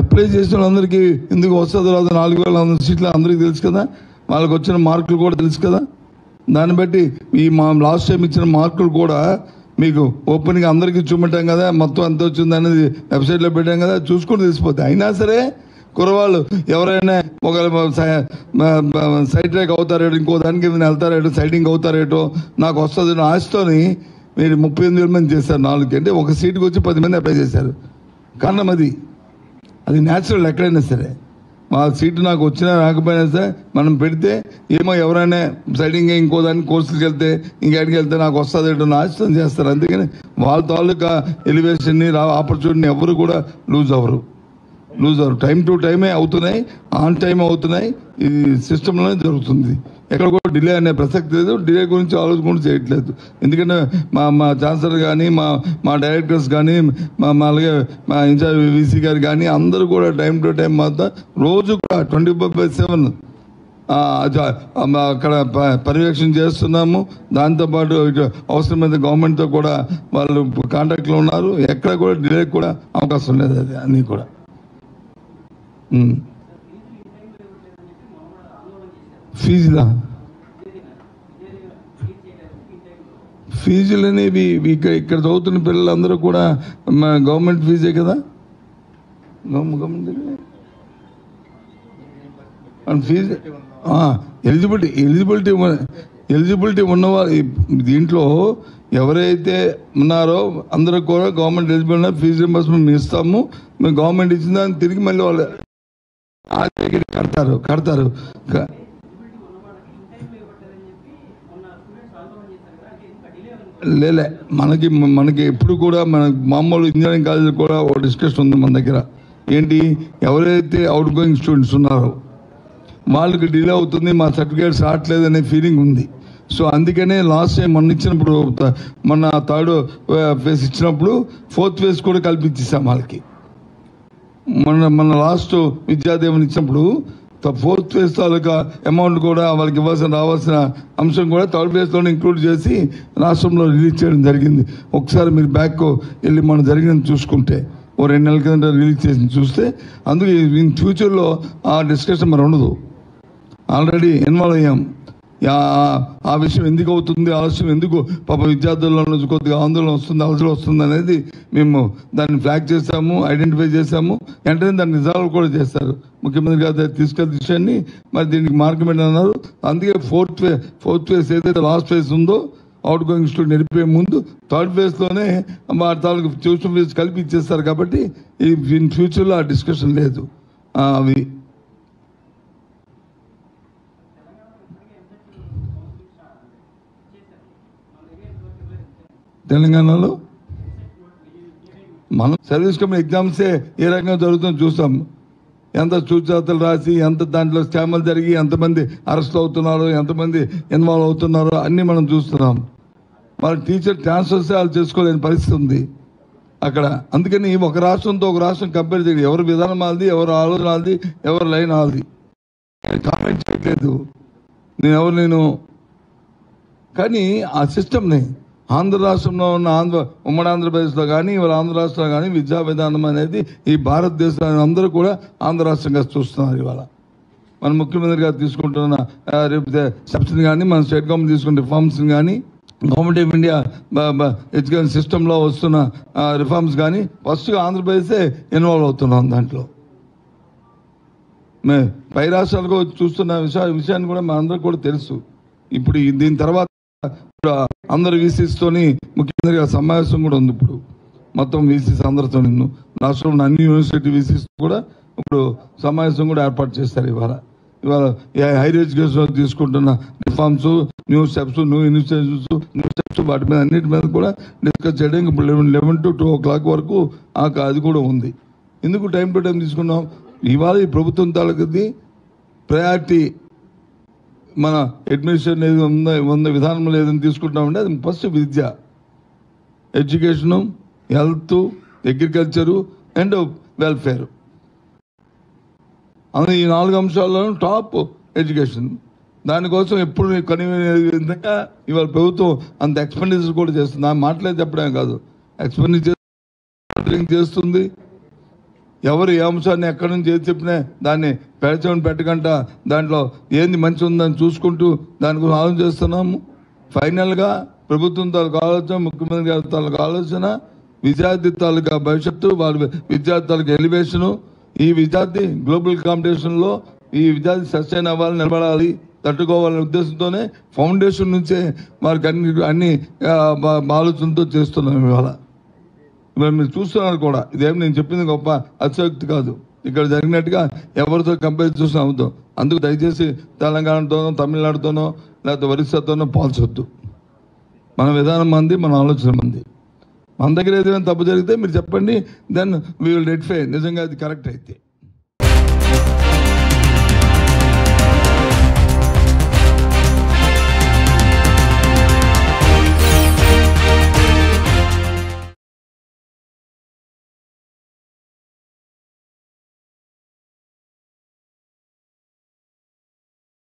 Apply చేసిన అందరికీ ఎందుకు వస్తుందో రాదు 4500 సీట్లు అందరికీ తెలుసు కదా వాళ్ళకి వచ్చిన మార్కులు కూడా తెలుసు కదా దాన్ని బట్టి ఈ మా లాస్ట్ టైం ఇచ్చిన మార్కులు కూడా మీకు ఓపెన్గా అందరికీ చూపించాం కదా మొత్తం ఎంత వచ్చింది అనేది వెబ్సైట్లో పెట్టాం కదా చూసుకొని తెలిసిపోతుంది అయినా సరే కుర్రవాళ్ళు ఎవరైనా ఒక సైడ్ ట్రాక్ అవుతారేటో ఇంకో దాని కింద వెళ్తారేటో సైడింగ్ అవుతారేటో నాకు వస్తుంది ఆశతోని మీరు 38,000 మంది చేశారు 4 అంటే ఒక సీటుకి వచ్చి 10 మంది అప్లై చేశారు కారణం అది న్యాచురల్ ఎక్కడైనా సరే మా సీటు నాకు వచ్చినా రాకపోయినా సరే మనం పెడితే ఏమో ఎవరైనా సైడింగ్ ఇంకో దానికి కోర్సులకు వెళ్తే ఇంకాడికి వెళ్తే నాకు వస్తుందేటో నాశనం చేస్తారు అందుకని వాళ్ళ తాలూకా ఎలివేషన్ని ఆపర్చునిటీని ఎవరు కూడా లూజ్ అవ్వరు టైం టు టైమే అవుతున్నాయి ఆన్ టైం అవుతున్నాయి ఈ సిస్టంలోనే జరుగుతుంది ఎక్కడ కూడా డిలే అనే ప్రసక్తి లేదు డిలే గురించి ఆలోచించకుండా చేయట్లేదు ఎందుకంటే మా మా ఛాన్సలర్ కానీ మా డైరెక్టర్స్ కానీ అలాగే మా ఇన్ఛార్జ్ వీసీ గారు కానీ అందరూ కూడా టైం టు టైం మాత్రం రోజు కూడా 24/7 అక్కడ పర్యవేక్షణ చేస్తున్నాము దాంతోపాటు అవసరమైన గవర్నమెంట్తో కూడా వాళ్ళు కాంటాక్ట్లో ఉన్నారు ఎక్కడ కూడా డిలే కూడా అవకాశం లేదు అది అన్నీ కూడా ఫీజులు అనేవి ఇక్కడ చదువుతున్న పిల్లలందరూ కూడా గవర్నమెంట్ ఫీజే కదా గవర్నమెంట్ ఫీజు ఎలిజిబిలిటీ ఉన్నవారు దీంట్లో ఎవరైతే ఉన్నారో అందరూ కూడా గవర్నమెంట్ ఎలిజిబిలిటీ ఉన్నారు ఫీజు రింబర్స్మెంట్ మేము ఇస్తాము మేము గవర్నమెంట్ ఇచ్చిన దాన్ని తిరిగి మళ్ళీ వాళ్ళు కడతారు లేలే మనకి ఎప్పుడు కూడా మన మామూలు ఇంజనీరింగ్ కాలేజీలో కూడా ఒక డిస్కషన్ ఉంది మన దగ్గర ఏంటి ఎవరైతే అవుట్ గోయింగ్ స్టూడెంట్స్ ఉన్నారో వాళ్ళకి డిలే అవుతుంది మా సర్టిఫికేట్స్ రావట్లేదు అనే ఫీలింగ్ ఉంది సో అందుకనే లాస్ట్ టైం మొన్న ఇచ్చినప్పుడు మొన్న 3rd phase ఇచ్చినప్పుడు 4th phase కూడా కల్పించేసాం వాళ్ళకి మన లాస్ట్ విద్యాదేవన్ ఇచ్చినప్పుడు 4th phase తాలూకా అమౌంట్ కూడా వాళ్ళకి రావాల్సిన అంశం కూడా 3rd phase ఇంక్లూడ్ చేసి రాష్ట్రంలో రిలీజ్ చేయడం జరిగింది ఒకసారి మీరు బ్యాక్ వెళ్ళి మనం జరిగింది చూసుకుంటే ఓ 2 నెలల కింద రిలీజ్ చేసి చూస్తే అందుకే ఇన్ ఫ్యూచర్లో ఆ డిస్కషన్ మరి ఉండదు ఆల్రెడీ ఇన్వాల్వ్ అయ్యాం ఆ విషయం ఎందుకు అవుతుంది ఆలస్యం ఎందుకు పాప విద్యార్థుల్లో నుంచి కొద్దిగా ఆందోళన వస్తుంది అనేది మేము దాన్ని ఫ్లాగ్ చేస్తాము ఐడెంటిఫై చేస్తాము వెంటనే దాన్ని రిజాల్వ్ కూడా చేస్తారు ముఖ్యమంత్రి గారు తీసుకెళ్ళిన విషయాన్ని మరి దీనికి మార్గం ఏంటన్నారు అందుకే 4th phase ఏదైతే లాస్ట్ phase ఉందో అవుట్ గోయింగ్ స్టూడెంట్ నడిపే ముందు 3rd phase మా తాలూకు ట్యూషన్ ఫీజు కలిపి ఇచ్చేస్తారు కాబట్టి ఇన్ ఫ్యూచర్లో ఆ డిస్కషన్ లేదు అవి తెలంగాణలో మనం సర్వీస్ కమిషన్ ఎగ్జామ్సే ఏ రకంగా జరుగుతుందో చూస్తాం ఎంత సూచనలు రాసి ఎంత దాంట్లో స్కామ్లు జరిగి ఎంతమంది అరెస్ట్ అవుతున్నారు ఎంతమంది ఇన్వాల్వ్ అవుతున్నారో అన్నీ మనం చూస్తున్నాం వాళ్ళ టీచర్ ట్రాన్స్ఫర్స్ వాళ్ళు చేసుకోలేని పరిస్థితి ఉంది అక్కడ అందుకని ఒక రాష్ట్రంతో ఒక రాష్ట్రం కంపేర్ చేయాలి ఎవరి విధానం వాళ్ళది ఎవరి ఆలోచన వాళ్ళది ఎవరి లైన్ వాళ్ళది కామెంట్ చేయట్లేదు నేను కానీ ఆ సిస్టమ్ని ఆంధ్ర రాష్ట్రంలో ఉన్న ఉమ్మడి ఆంధ్రప్రదేశ్లో కానీ ఇవాళ ఆంధ్ర రాష్ట్రంలో కానీ విద్యా విధానం అనేది ఈ భారతదేశంలో అందరూ కూడా ఆంధ్ర రాష్ట్రంగా చూస్తున్నారు ఇవాళ మన ముఖ్యమంత్రి గారు తీసుకుంటున్న రేపు సబ్సిడీని కానీ మన స్టేట్ గవర్నమెంట్ తీసుకున్న రిఫార్మ్స్ని కానీ గవర్నమెంట్ ఆఫ్ ఇండియా ఎడ్యుకేషన్ సిస్టంలో వస్తున్న రిఫార్మ్స్ కానీ ఫస్ట్గా ఆంధ్రప్రదేశే ఇన్వాల్వ్ అవుతున్నాం దాంట్లో పై రాష్ట్రాలకు చూస్తున్న విషయాన్ని కూడా మనందరికీ కూడా తెలుసు ఇప్పుడు దీని తర్వాత అందరు వీసీస్తోని ముఖ్యమంత్రి గారి సమావేశం కూడా ఉంది ఇప్పుడు మొత్తం వీసీస్ అందరితో నిన్ను రాష్ట్రంలో అన్ని యూనివర్సిటీ వీసీస్ కూడా ఇప్పుడు సమావేశం కూడా ఏర్పాటు చేస్తారు ఇవాళ హైయర్ ఎడ్యుకేషన్ తీసుకుంటున్న reforms new steps new initiatives వాటి మీద అన్నిటి మీద కూడా డిస్కస్ చేయడానికి ఇప్పుడు 11 to 2 o'clock వరకు అది కూడా ఉంది ఎందుకు టైం టు టైం తీసుకున్నాం ఇవాళ ఈ ప్రభుత్వం తాలూకుది ప్రయారిటీ మన అడ్మినిస్ట్రేషన్ ఏది ఉందో విధానంలో ఏదైనా తీసుకుంటామంటే అది ఫస్ట్ విద్య education health agriculture and welfare అందులో ఈ 4 అంశాల్లో టాప్ ఎడ్యుకేషన్ దానికోసం ఎప్పుడు కనివే విధంగా ఇవాళ ప్రభుత్వం అంత ఎక్స్పెండిచర్ కూడా చేస్తుంది ఆ మాటలే చెప్పడమే కాదు ఎక్స్పెండిచర్ చేస్తుంది ఎవరు ఈ అంశాన్ని ఎక్కడి నుంచి ఏది చెప్పినా దాన్ని పెడచం పెట్టకంట దాంట్లో ఏంది మంచి ఉందని చూసుకుంటూ దాని గురించి ఆలోచన చేస్తున్నాము. ఫైనల్గా ప్రభుత్వం తాలూకు ఆలోచన, ముఖ్యమంత్రి గారి తాలూకు ఆలోచన, విద్యార్థి తాలూకా భవిష్యత్తు, వారి విద్యార్థి తాలూకా ఎలివేషను, ఈ విద్యార్థి గ్లోబల్ కాంపిటీషన్లో ఈ విద్యార్థి సస్టైన్ అవ్వాలి, నిలబడాలి, తట్టుకోవాలనే ఉద్దేశంతోనే ఫౌండేషన్ నుంచే వారికి అన్ని ఆలోచనతో చేస్తున్నాం. ఇవాళ మరి మీరు చూస్తున్నారు కూడా, ఇదేమి నేను చెప్పింది గొప్ప అతిశయోక్తి కాదు. ఇక్కడ జరిగినట్టుగా ఎవరితో కంపేర్ చూసిన అవుతాం. అందుకు దయచేసి తెలంగాణతోనో తమిళనాడుతోనో లేకపోతే ఒరిస్సాతోనో పోల్చొద్దు. మన విధానం మంది, మన ఆలోచన మంది. మన దగ్గర ఏదైనా తప్పు జరిగితే మీరు చెప్పండి, దెన్ వీ విల్ రెక్టిఫై. నిజంగా అది కరెక్ట్ అయితే